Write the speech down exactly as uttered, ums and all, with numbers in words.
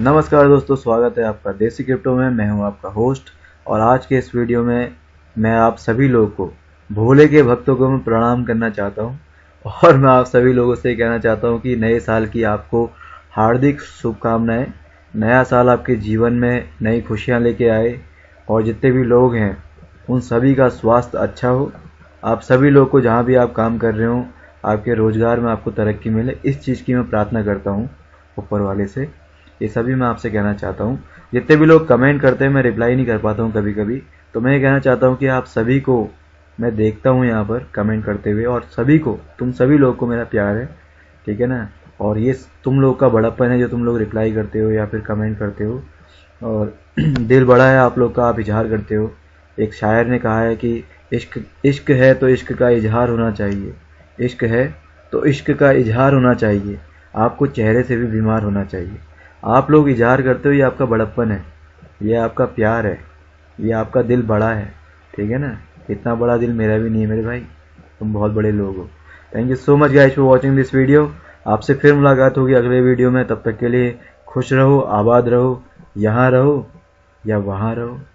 नमस्कार दोस्तों, स्वागत है आपका देसी क्रिप्टो में। मैं हूं आपका होस्ट और आज के इस वीडियो में मैं आप सभी लोगों को, भोले के भक्तों को मैं प्रणाम करना चाहता हूं और मैं आप सभी लोगों से कहना चाहता हूं कि नए साल की आपको हार्दिक शुभकामनाएं। नया साल आपके जीवन में नई खुशियाँ लेके आए और जितने भी लोग हैं उन सभी का स्वास्थ्य अच्छा हो। आप सभी लोग को जहाँ भी आप काम कर रहे हो आपके रोजगार में आपको तरक्की मिले, इस चीज़ की मैं प्रार्थना करता हूँ ऊपर वाले से। ये सभी मैं आपसे कहना चाहता हूँ। जितने भी लोग कमेंट करते हैं मैं रिप्लाई नहीं कर पाता हूँ कभी कभी, तो मैं ये कहना चाहता हूँ कि आप सभी को मैं देखता हूँ यहाँ पर कमेंट करते हुए और सभी को, तुम सभी लोग को मेरा प्यार है, ठीक है ना। और ये तुम लोग का बड़ापन है जो तुम लोग रिप्लाई करते हो या फिर कमेंट करते हो, और दिल बड़ा है आप लोग का, आप इजहार करते हो। एक शायर ने कहा है कि इश्क इश्क है तो इश्क का इजहार होना चाहिए, इश्क है तो इश्क का इजहार होना चाहिए, आपको चेहरे से भी बीमार होना चाहिए। आप लोग इजहार करते हो, ये आपका बड़प्पन है, ये आपका प्यार है, ये आपका दिल बड़ा है, ठीक है ना। इतना बड़ा दिल मेरा भी नहीं है मेरे भाई, तुम बहुत बड़े लोग हो। Thank you so much guys for watching this video. आपसे फिर मुलाकात होगी अगले वीडियो में। तब तक के लिए खुश रहो, आबाद रहो, यहाँ रहो या वहाँ रहो।